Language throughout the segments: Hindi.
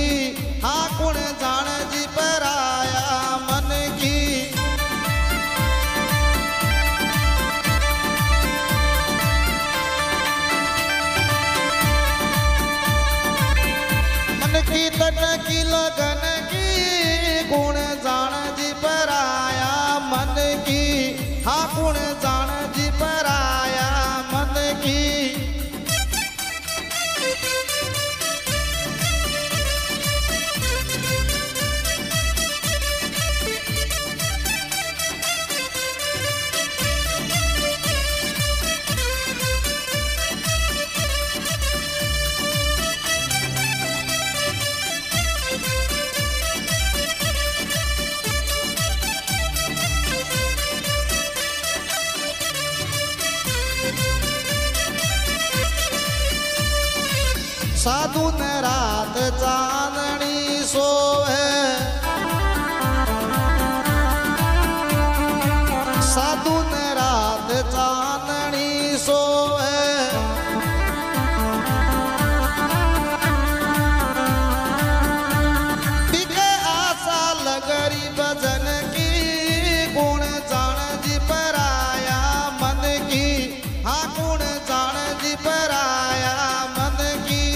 की हाकुण जाने जी पराया मन की। मन की तन की लगन की गुण जान जी पराया मन की हाकुण जान जी पराया मन की। साधु ने रात चांदनी सोवे, साधु ने रात चांदनी सोवे, बिके आशा लगरी भजन की गुण जान जी पराया मन की हाँ गुण जान जी पराया मन की।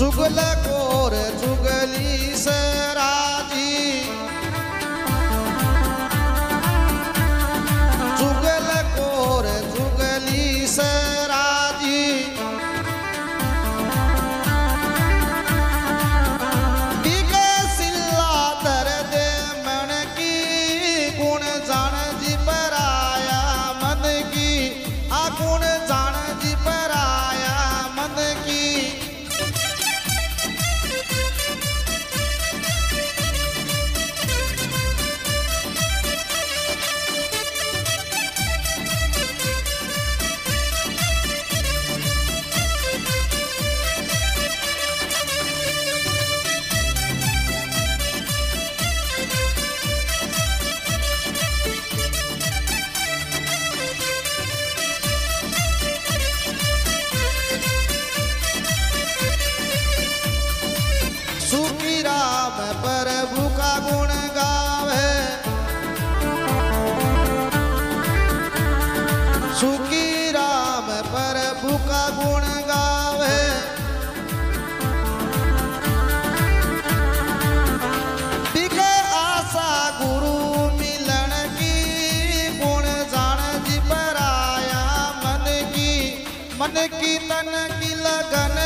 जुगल कोर जुगली से राजी, जुगल कोर जुगली से राजी, बिके सिल्ला तर दे मन की गुण जान जी पराया मन की आ गुण जान जी पराया मन की। प्रभु का गुण गावे, सुखी राम प्रभु का गुण गावे, बिके आशा गुरु मिलन की गुण जान जी पराया मन की। मन की तन की लगन